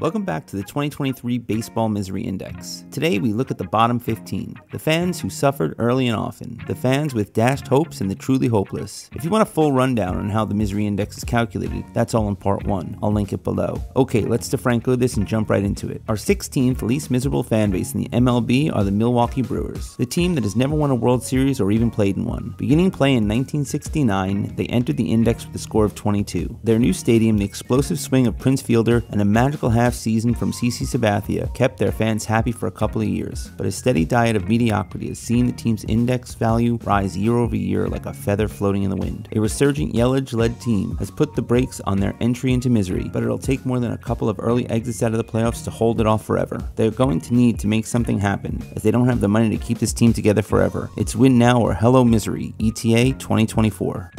Welcome back to the 2023 Baseball Misery Index. Today we look at the bottom 15, the fans who suffered early and often, the fans with dashed hopes and the truly hopeless. If you want a full rundown on how the Misery Index is calculated, that's all in part 1. I'll link it below. Okay, let's defranco this and jump right into it. Our 16th least miserable fan base in the MLB are the Milwaukee Brewers, the team that has never won a World Series or even played in one. Beginning play in 1969, they entered the index with a score of 22. Their new stadium, the explosive swing of Prince Fielder, and a magical half-season from C.C. Sabathia kept their fans happy for a couple of years, but a steady diet of mediocrity has seen the team's index value rise year over year like a feather floating in the wind. A resurgent Yelich-led team has put the brakes on their entry into misery, but it'll take more than a couple of early exits out of the playoffs to hold it off forever. They're going to need to make something happen, as they don't have the money to keep this team together forever. It's win now or hello misery, ETA 2024.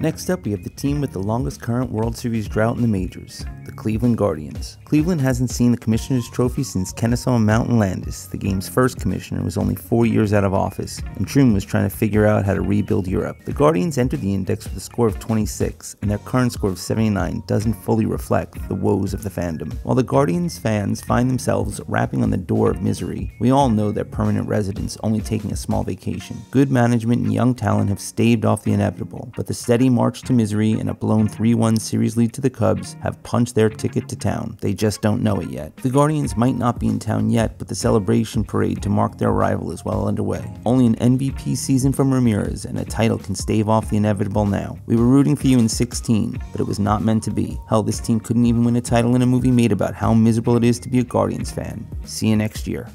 Next up, we have the team with the longest current World Series drought in the majors, the Cleveland Guardians. Cleveland hasn't seen the Commissioner's Trophy since Kennesaw Mountain Landis, the game's first commissioner, was only 4 years out of office, and Truman was trying to figure out how to rebuild Europe. The Guardians entered the index with a score of 26, and their current score of 79 doesn't fully reflect the woes of the fandom. While the Guardians fans find themselves rapping on the door of misery, we all know they're permanent residents only taking a small vacation. Good management and young talent have staved off the inevitable, but the steady march to misery and a blown 3-1 series lead to the Cubs have punched their ticket to town. They just don't know it yet. The Guardians might not be in town yet, but the celebration parade to mark their arrival is well underway. Only an MVP season from Ramirez and a title can stave off the inevitable now. We were rooting for you in 16, but it was not meant to be. Hell, this team couldn't even win a title in a movie made about how miserable it is to be a Guardians fan. See you next year.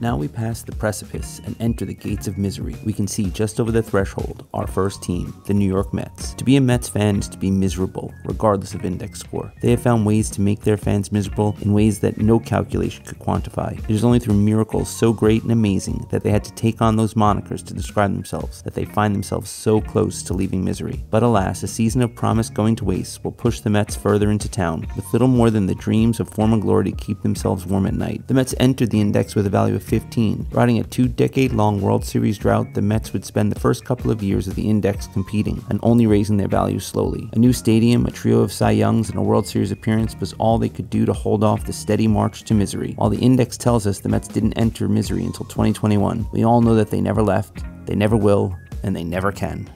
Now we pass the precipice and enter the gates of misery. We can see just over the threshold our first team, the New York Mets. To be a Mets fan is to be miserable, regardless of index score. They have found ways to make their fans miserable in ways that no calculation could quantify. It is only through miracles so great and amazing that they had to take on those monikers to describe themselves that they find themselves so close to leaving misery. But alas, a season of promise going to waste will push the Mets further into town, with little more than the dreams of former glory to keep themselves warm at night. The Mets entered the index with a value of 15. Riding a 2-decade-long World Series drought, the Mets would spend the first couple of years of the index competing and only raising their value slowly. A new stadium, a trio of Cy Youngs, and a World Series appearance was all they could do to hold off the steady march to misery. While the index tells us the Mets didn't enter misery until 2021, we all know that they never left, they never will, and they never can.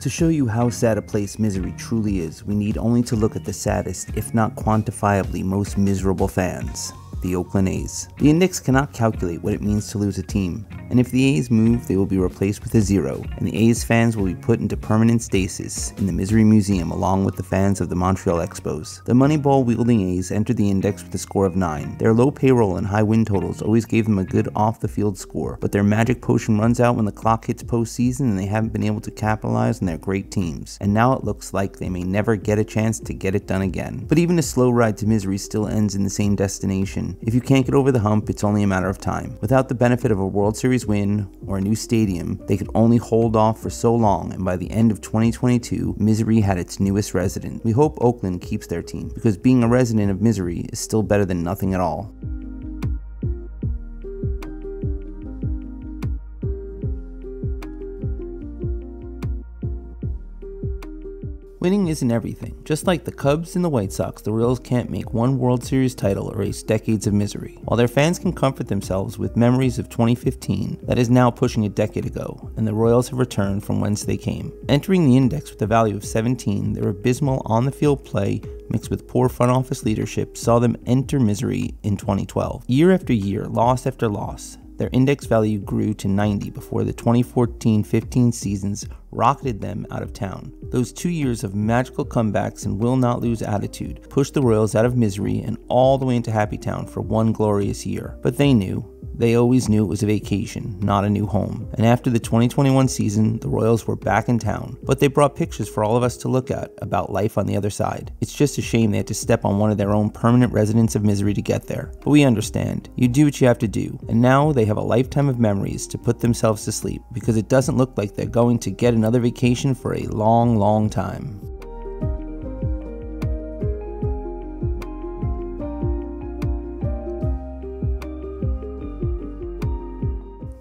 To show you how sad a place misery truly is, we need only to look at the saddest, if not quantifiably most miserable fans, the Oakland A's. The index cannot calculate what it means to lose a team, and if the A's move, they will be replaced with a 0, and the A's fans will be put into permanent stasis in the Misery Museum along with the fans of the Montreal Expos. The Moneyball-wielding A's entered the index with a score of 9. Their low payroll and high win totals always gave them a good off-the-field score, but their magic potion runs out when the clock hits postseason and they haven't been able to capitalize on their great teams, and now it looks like they may never get a chance to get it done again. But even a slow ride to misery still ends in the same destination. If you can't get over the hump, it's only a matter of time. Without the benefit of a World Series win or a new stadium, they could only hold off for so long, and by the end of 2022, misery had its newest resident. We hope Oakland keeps their team, because being a resident of misery is still better than nothing at all. Winning isn't everything. Just like the Cubs and the White Sox, the Royals can't make one World Series title erase decades of misery. While their fans can comfort themselves with memories of 2015, that is now pushing a decade ago, and the Royals have returned from whence they came. Entering the index with a value of 17, their abysmal on-the-field play mixed with poor front office leadership saw them enter misery in 2012. Year after year, loss after loss, their index value grew to 90 before the 2014-15 seasons rocketed them out of town. Those 2 years of magical comebacks and will not lose attitude pushed the Royals out of misery and all the way into Happy Town for one glorious year. But they knew They always knew it was a vacation, not a new home. And after the 2021 season, the Royals were back in town, but they brought pictures for all of us to look at about life on the other side. It's just a shame they had to step on one of their own permanent residents of misery to get there. But we understand. You do what you have to do. And now they have a lifetime of memories to put themselves to sleep, because it doesn't look like they're going to get another vacation for a long, long time.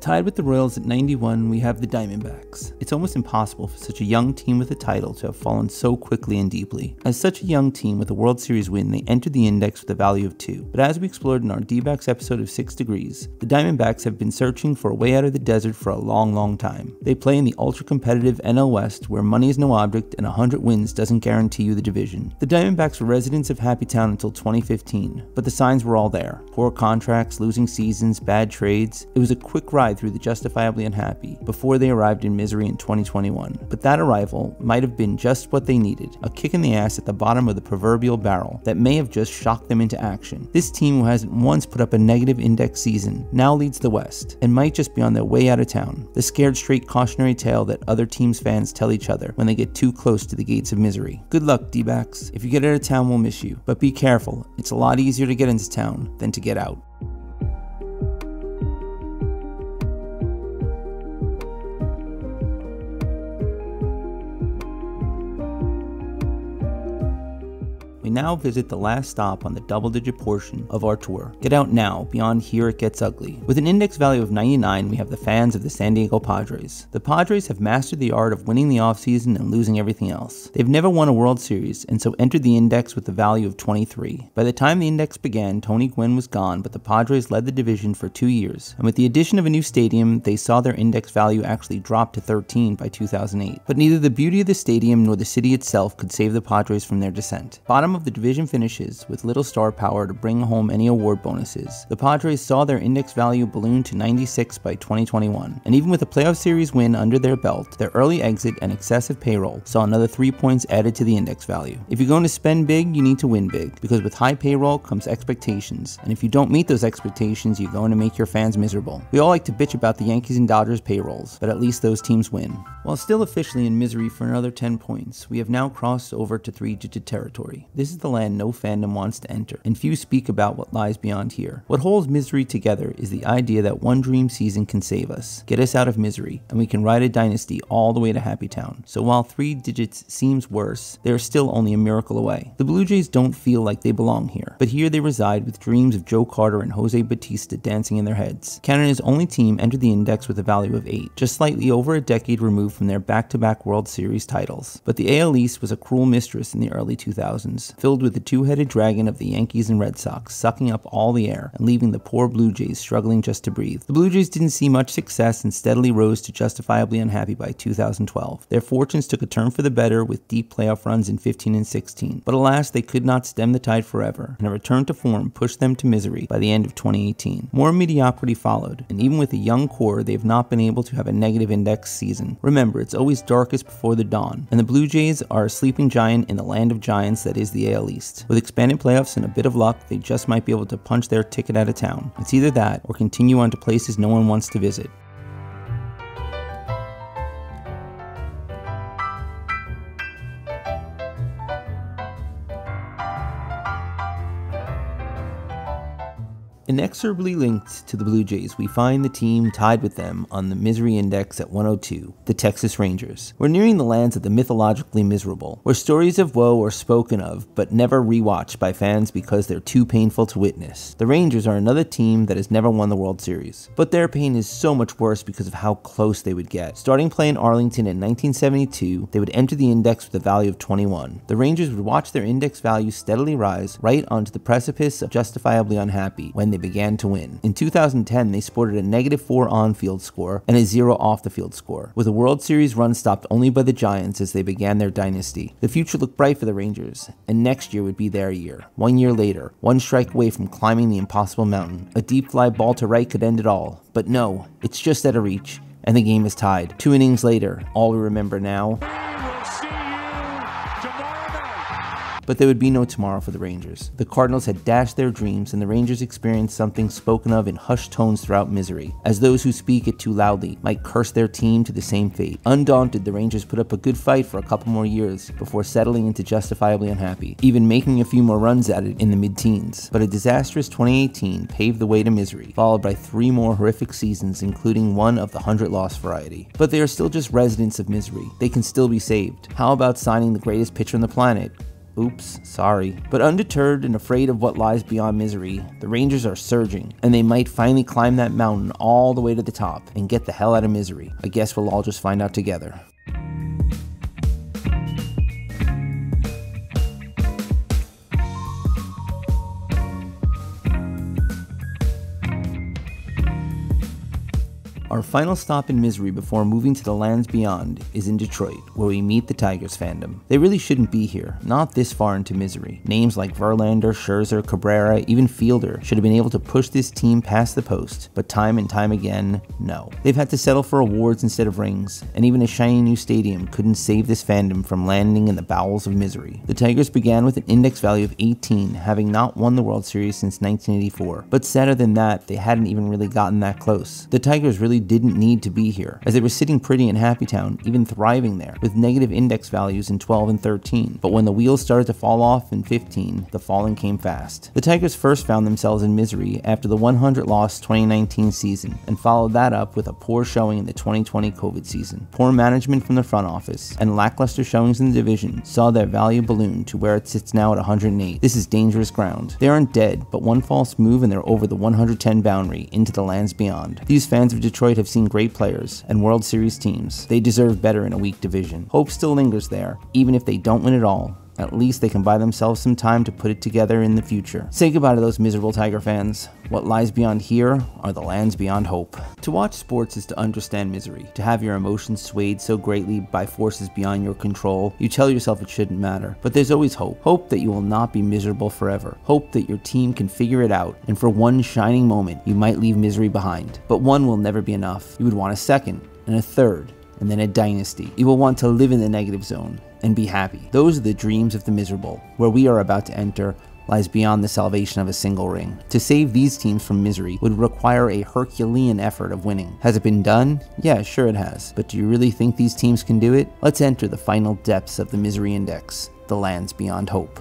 Tied with the Royals at 91, we have the Diamondbacks. It's almost impossible for such a young team with a title to have fallen so quickly and deeply. As such a young team with a World Series win, they entered the index with a value of 2. But as we explored in our D-backs episode of 6 Degrees, the Diamondbacks have been searching for a way out of the desert for a long, long time. They play in the ultra-competitive NL West, where money is no object and 100 wins doesn't guarantee you the division. The Diamondbacks were residents of Happy Town until 2015, but the signs were all there. Poor contracts, losing seasons, bad trades. It was a quick ride through the justifiably unhappy before they arrived in misery in 2021. But that arrival might have been just what they needed, a kick in the ass at the bottom of the proverbial barrel that may have just shocked them into action. This team, who hasn't once put up a negative index season, now leads the West and might just be on their way out of town, the scared straight cautionary tale that other teams' fans tell each other when they get too close to the gates of misery. Good luck, D-backs. If you get out of town, we'll miss you. But be careful. It's a lot easier to get into town than to get out. Now visit the last stop on the double-digit portion of our tour. Get out now, beyond here it gets ugly. With an index value of 99, we have the fans of the San Diego Padres. The Padres have mastered the art of winning the offseason and losing everything else. They've never won a World Series, and so entered the index with a value of 23. By the time the index began, Tony Gwynn was gone, but the Padres led the division for 2 years, and with the addition of a new stadium, they saw their index value actually drop to 13 by 2008. But neither the beauty of the stadium nor the city itself could save the Padres from their descent. Bottom of the division finishes with little star power to bring home any award bonuses. The Padres saw their index value balloon to 96 by 2021, and even with a playoff series win under their belt, their early exit and excessive payroll saw another 3 points added to the index value. If you're going to spend big, you need to win big, because with high payroll comes expectations, and if you don't meet those expectations, you're going to make your fans miserable. We all like to bitch about the Yankees and Dodgers payrolls, but at least those teams win. While still officially in misery for another 10 points, we have now crossed over to three-digit territory. This is the land no fandom wants to enter, and few speak about what lies beyond here. What holds misery together is the idea that one dream season can save us, get us out of misery, and we can ride a dynasty all the way to Happy Town. So while 3 digits seems worse, they are still only a miracle away. The Blue Jays don't feel like they belong here, but here they reside with dreams of Joe Carter and Jose Bautista dancing in their heads. Canada's only team entered the index with a value of 8, just slightly over a decade removed from their back-to-back World Series titles. But the AL East was a cruel mistress in the early 2000s, filled with the two-headed dragon of the Yankees and Red Sox, sucking up all the air and leaving the poor Blue Jays struggling just to breathe. The Blue Jays didn't see much success and steadily rose to justifiably unhappy by 2012. Their fortunes took a turn for the better with deep playoff runs in 15 and 16, but alas, they could not stem the tide forever, and a return to form pushed them to misery by the end of 2018. More mediocrity followed, and even with a young core, they have not been able to have a negative index season. Remember, it's always darkest before the dawn, and the Blue Jays are a sleeping giant in the land of giants that is the AL East. With expanded playoffs and a bit of luck, they just might be able to punch their ticket out of town. It's either that or continue on to places no one wants to visit. Inexorably linked to the Blue Jays, we find the team tied with them on the misery index at 102, the Texas Rangers. We're nearing the lands of the mythologically miserable, where stories of woe are spoken of but never rewatched by fans because they're too painful to witness. The Rangers are another team that has never won the World Series, but their pain is so much worse because of how close they would get. Starting play in Arlington in 1972, they would enter the index with a value of 21. The Rangers would watch their index value steadily rise right onto the precipice of justifiably unhappy when they began to win. In 2010, they sported a -4 on-field score and a 0 off-the-field score, with a World Series run stopped only by the Giants as they began their dynasty. The future looked bright for the Rangers, and next year would be their year. 1 year later, one strike away from climbing the impossible mountain. A deep fly ball to right could end it all, but no, it's just out of reach, and the game is tied. 2 innings later, all we remember now but there would be no tomorrow for the Rangers. The Cardinals had dashed their dreams, and the Rangers experienced something spoken of in hushed tones throughout misery, as those who speak it too loudly might curse their team to the same fate. Undaunted, the Rangers put up a good fight for a couple more years before settling into justifiably unhappy, even making a few more runs at it in the mid-teens. But a disastrous 2018 paved the way to misery, followed by three more horrific seasons, including one of the 100-loss variety. But they are still just residents of misery. They can still be saved. How about signing the greatest pitcher on the planet? Oops, sorry. But undeterred and afraid of what lies beyond misery, the Rangers are surging, and they might finally climb that mountain all the way to the top and get the hell out of misery. I guess we'll all just find out together. Our final stop in misery before moving to the lands beyond is in Detroit, where we meet the Tigers fandom. They really shouldn't be here, not this far into misery. Names like Verlander, Scherzer, Cabrera, even Fielder should have been able to push this team past the post, but time and time again, no. They've had to settle for awards instead of rings, and even a shiny new stadium couldn't save this fandom from landing in the bowels of misery. The Tigers began with an index value of 18, having not won the World Series since 1984, but sadder than that, they hadn't even really gotten that close. The Tigers really didn't need to be here, as they were sitting pretty in Happy Town, even thriving there, with negative index values in 12 and 13. But when the wheels started to fall off in 15, the falling came fast. The Tigers first found themselves in misery after the 100-loss 2019 season, and followed that up with a poor showing in the 2020 COVID season. Poor management from the front office and lackluster showings in the division saw their value balloon to where it sits now at 108. This is dangerous ground. They aren't dead, but one false move and they're over the 110 boundary into the lands beyond. These fans of Detroit have seen great players and World Series teams. They deserve better in a weak division. Hope still lingers there, even if they don't win it all. At least they can buy themselves some time to put it together in the future. Say goodbye to those miserable Tiger fans. What lies beyond here are the lands beyond hope. To watch sports is to understand misery. To have your emotions swayed so greatly by forces beyond your control, you tell yourself it shouldn't matter. But there's always hope. Hope that you will not be miserable forever. Hope that your team can figure it out, and for one shining moment, you might leave misery behind. But one will never be enough. You would want a second, and a third, and then a dynasty. You will want to live in the negative zone and be happy. Those are the dreams of the miserable. Where we are about to enter lies beyond the salvation of a single ring. To save these teams from misery would require a Herculean effort of winning. Has it been done? Yeah, sure it has. But do you really think these teams can do it? Let's enter the final depths of the misery index, the lands beyond hope.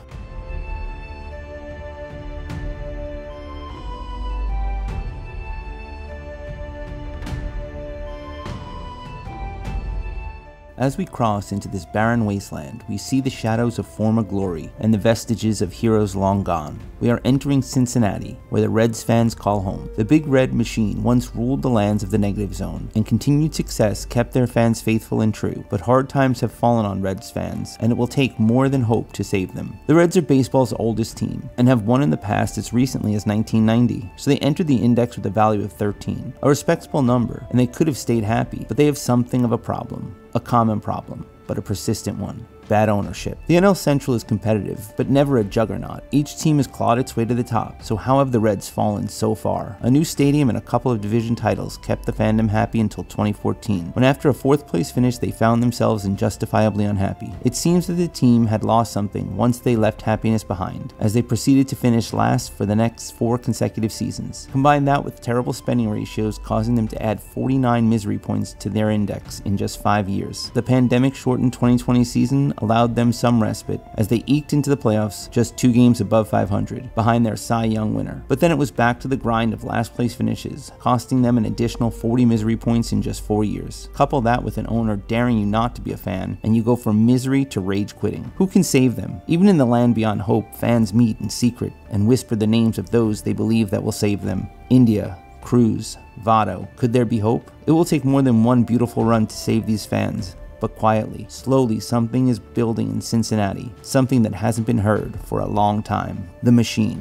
As we cross into this barren wasteland, we see the shadows of former glory and the vestiges of heroes long gone. We are entering Cincinnati, where the Reds fans call home. The Big Red Machine once ruled the lands of the negative zone, and continued success kept their fans faithful and true, but hard times have fallen on Reds fans, and it will take more than hope to save them. The Reds are baseball's oldest team, and have won in the past as recently as 1990, so they entered the index with a value of 13, a respectable number, and they could have stayed happy, but they have something of a problem. A common problem, but a persistent one. Bad ownership. The NL Central is competitive, but never a juggernaut. Each team has clawed its way to the top, so how have the Reds fallen so far? A new stadium and a couple of division titles kept the fandom happy until 2014, when after a fourth place finish they found themselves justifiably unhappy. It seems that the team had lost something once they left happiness behind, as they proceeded to finish last for the next 4 consecutive seasons. Combine that with terrible spending ratios causing them to add 49 misery points to their index in just 5 years. The pandemic-shortened 2020 season allowed them some respite, as they eked into the playoffs just 2 games above 500, behind their Cy Young winner. But then it was back to the grind of last place finishes, costing them an additional 40 misery points in just 4 years. Couple that with an owner daring you not to be a fan, and you go from misery to rage quitting. Who can save them? Even in the land beyond hope, fans meet in secret and whisper the names of those they believe that will save them. India, Cruz, Votto. Could there be hope? It will take more than one beautiful run to save these fans. But quietly, slowly, something is building in Cincinnati, something that hasn't been heard for a long time. The machine.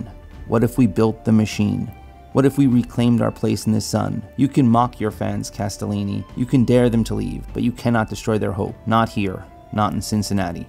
What if we built the machine? What if we reclaimed our place in the sun? You can mock your fans, Castellini. You can dare them to leave, but you cannot destroy their hope. Not here, not in Cincinnati.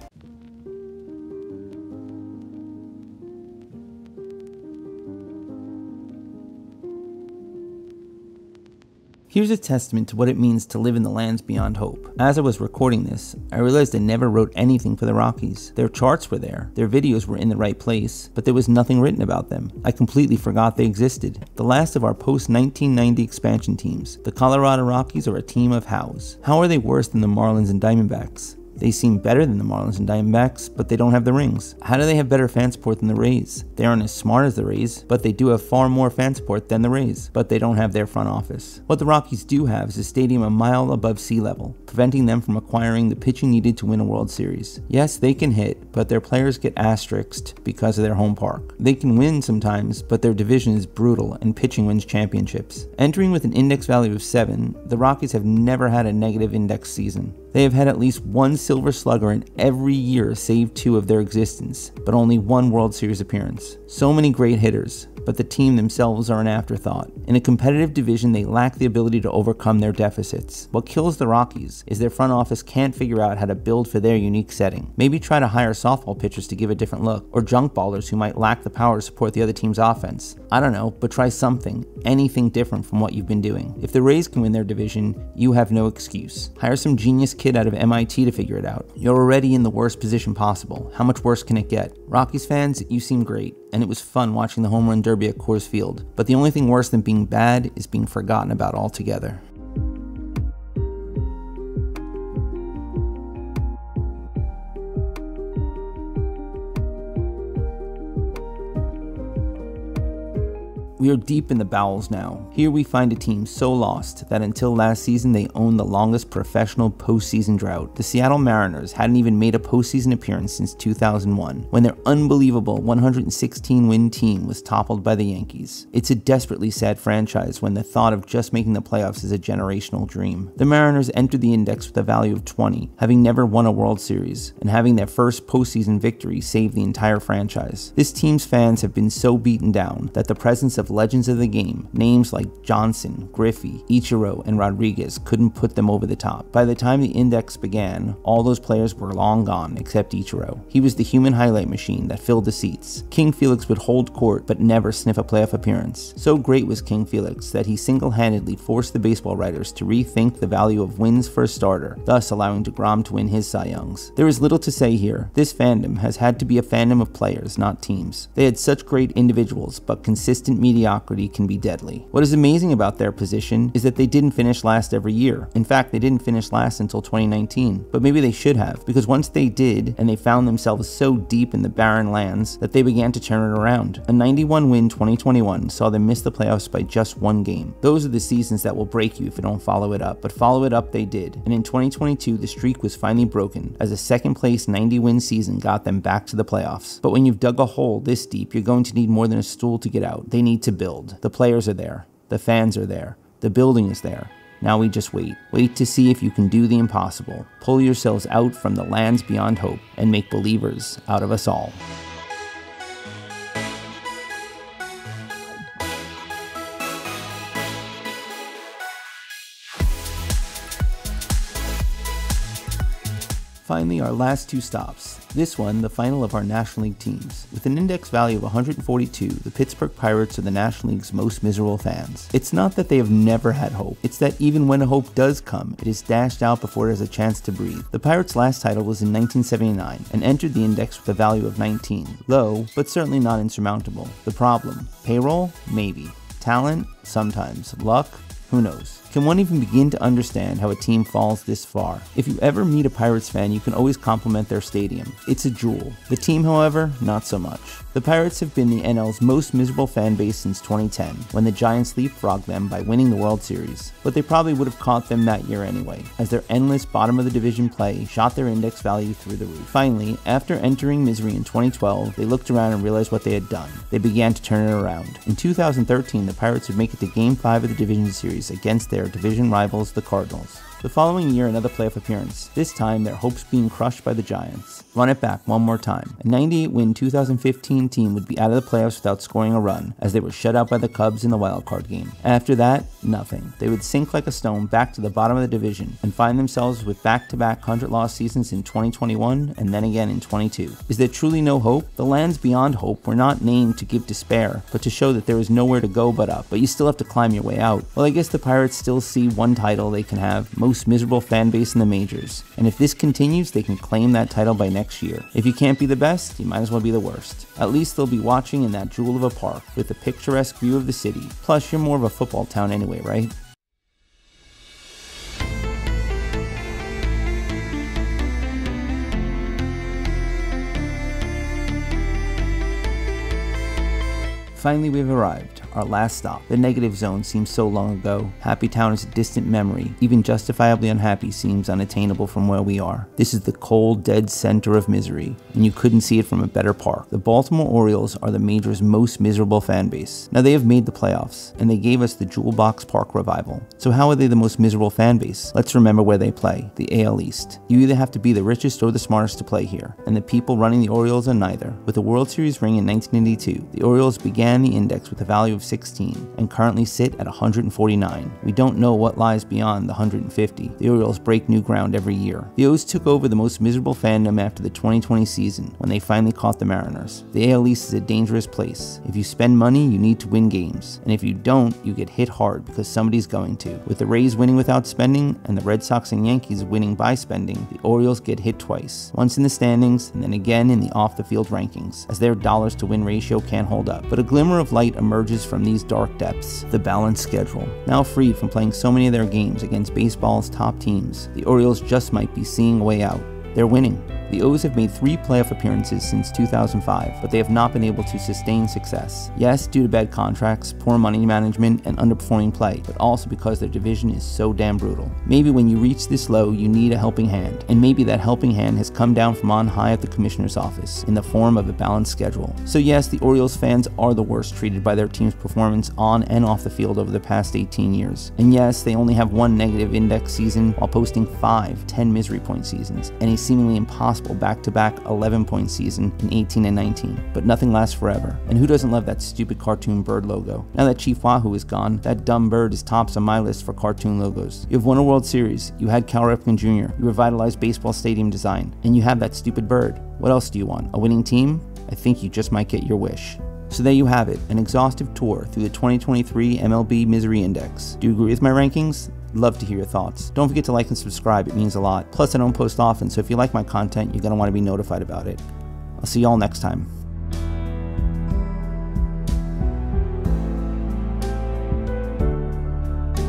Here's a testament to what it means to live in the lands beyond hope. As I was recording this, I realized I never wrote anything for the Rockies. Their charts were there, their videos were in the right place, but there was nothing written about them. I completely forgot they existed. The last of our post-1990 expansion teams, the Colorado Rockies are a team of hows. How are they worse than the Marlins and Diamondbacks? They seem better than the Marlins and Diamondbacks, but they don't have the rings. How do they have better fan support than the Rays? They aren't as smart as the Rays, but they do have far more fan support than the Rays, but they don't have their front office. What the Rockies do have is a stadium a mile above sea level, preventing them from acquiring the pitching needed to win a World Series. Yes, they can hit, but their players get asterisked because of their home park. They can win sometimes, but their division is brutal and pitching wins championships. Entering with an index value of 7, the Rockies have never had a negative index season. They have had at least one Silver Slugger in every year save 2 of their existence, but only one World Series appearance. So many great hitters, but the team themselves are an afterthought. In a competitive division, they lack the ability to overcome their deficits. What kills the Rockies is their front office can't figure out how to build for their unique setting. Maybe try to hire softball pitchers to give a different look, or junk ballers who might lack the power to support the other team's offense. I don't know, but try something, anything different from what you've been doing. If the Rays can win their division, you have no excuse. Hire some genius kid out of MIT to figure it out. You're already in the worst position possible. How much worse can it get? Rockies fans, you seem great, and it was fun watching the home run derby at Coors Field, but the only thing worse than being bad is being forgotten about altogether. We are deep in the bowels now. Here we find a team so lost that until last season they owned the longest professional postseason drought. The Seattle Mariners hadn't even made a postseason appearance since 2001, when their unbelievable 116-win team was toppled by the Yankees. It's a desperately sad franchise when the thought of just making the playoffs is a generational dream. The Mariners entered the index with a value of 20, having never won a World Series, and having their first postseason victory save the entire franchise. This team's fans have been so beaten down that the presence of legends of the game, names like Johnson, Griffey, Ichiro, and Rodriguez couldn't put them over the top. By the time the index began, all those players were long gone except Ichiro. He was the human highlight machine that filled the seats. King Felix would hold court but never sniff a playoff appearance. So great was King Felix that he single-handedly forced the baseball writers to rethink the value of wins for a starter, thus allowing DeGrom to win his Cy Youngs. There is little to say here. This fandom has had to be a fandom of players, not teams. They had such great individuals, but consistent mediocrity can be deadly. What is amazing about their position is that they didn't finish last every year. In fact, they didn't finish last until 2019, but maybe they should have, because once they did, and they found themselves so deep in the barren lands that they began to turn it around. A 91-win 2021 saw them miss the playoffs by just one game. Those are the seasons that will break you if you don't follow it up, but follow it up they did, and in 2022 the streak was finally broken, as a second place 90-win season got them back to the playoffs. But when you've dug a hole this deep, you're going to need more than a stool to get out. They need to build. The players are there, the fans are there, the building is there. Now we just wait. Wait to see if you can do the impossible. Pull yourselves out from the lands beyond hope and make believers out of us all. Finally, our last two stops. This one, the final of our National League teams. With an index value of 142, the Pittsburgh Pirates are the National League's most miserable fans. It's not that they have never had hope, it's that even when hope does come, it is dashed out before it has a chance to breathe. The Pirates' last title was in 1979 and entered the index with a value of 19. Low, but certainly not insurmountable. The problem? Payroll? Maybe. Talent? Sometimes. Luck? Who knows? Can one even begin to understand how a team falls this far? If you ever meet a Pirates fan, you can always compliment their stadium. It's a jewel. The team, however, not so much. The Pirates have been the NL's most miserable fan base since 2010, when the Giants leapfrogged them by winning the World Series. But they probably would have caught them that year anyway, as their endless bottom of the division play shot their index value through the roof. Finally, after entering misery in 2012, they looked around and realized what they had done. They began to turn it around. In 2013, the Pirates would make it to Game 5 of the Division Series against their division rivals, the Cardinals. The following year, another playoff appearance, this time their hopes being crushed by the Giants. Run it back one more time. A 98-win 2015 team would be out of the playoffs without scoring a run, as they were shut out by the Cubs in the wildcard game. After that, nothing. They would sink like a stone back to the bottom of the division, and find themselves with back-to-back 100-loss seasons in 2021 and then again in 22. Is there truly no hope? The lands beyond hope were not named to give despair, but to show that there is nowhere to go but up, but you still have to climb your way out. Well, I guess the Pirates still see one title they can have, most miserable fan base in the majors. And if this continues, they can claim that title by next year. If you can't be the best, you might as well be the worst. At least they'll be watching in that jewel of a park with a picturesque view of the city. Plus, you're more of a football town anyway, right? Finally, we've arrived. Our last stop. The negative zone seems so long ago. Happy Town is a distant memory. Even justifiably unhappy seems unattainable from where we are. This is the cold, dead center of misery, and you couldn't see it from a better park. The Baltimore Orioles are the major's most miserable fan base. Now, they have made the playoffs, and they gave us the Jewel Box Park revival. So how are they the most miserable fan base? Let's remember where they play, the AL East. You either have to be the richest or the smartest to play here, and the people running the Orioles are neither. With the World Series ring in 1982, the Orioles began the index with a value of 16 and currently sit at 149. We don't know what lies beyond the 150. The Orioles break new ground every year. The O's took over the most miserable fandom after the 2020 season when they finally caught the Mariners. The AL East is a dangerous place. If you spend money, you need to win games. And if you don't, you get hit hard because somebody's going to. With the Rays winning without spending and the Red Sox and Yankees winning by spending, the Orioles get hit twice. Once in the standings and then again in the off-the-field rankings as their dollars to win ratio can't hold up. But a glimmer of light emerges from these dark depths, the balanced schedule. Now freed from playing so many of their games against baseball's top teams, the Orioles just might be seeing a way out. They're winning. The O's have made 3 playoff appearances since 2005, but they have not been able to sustain success. Yes, due to bad contracts, poor money management, and underperforming play, but also because their division is so damn brutal. Maybe when you reach this low, you need a helping hand, and maybe that helping hand has come down from on high at the commissioner's office in the form of a balanced schedule. So yes, the Orioles fans are the worst treated by their team's performance on and off the field over the past 18 years. And yes, they only have 1 negative index season while posting 5 10-point misery point seasons, and a seemingly impossible back-to-back 11-point season in 18 and 19, but nothing lasts forever. And who doesn't love that stupid cartoon bird logo? Now that Chief Wahoo is gone, that dumb bird is tops on my list for cartoon logos. You have won a World Series, you had Cal Ripken Jr., you revitalized baseball stadium design, and you have that stupid bird. What else do you want? A winning team? I think you just might get your wish. So there you have it, an exhaustive tour through the 2023 MLB Misery Index. Do you agree with my rankings? Love to hear your thoughts. Don't forget to like and subscribe, it means a lot. Plus, I don't post often, so if you like my content, you're going to want to be notified about it. I'll see y'all next time.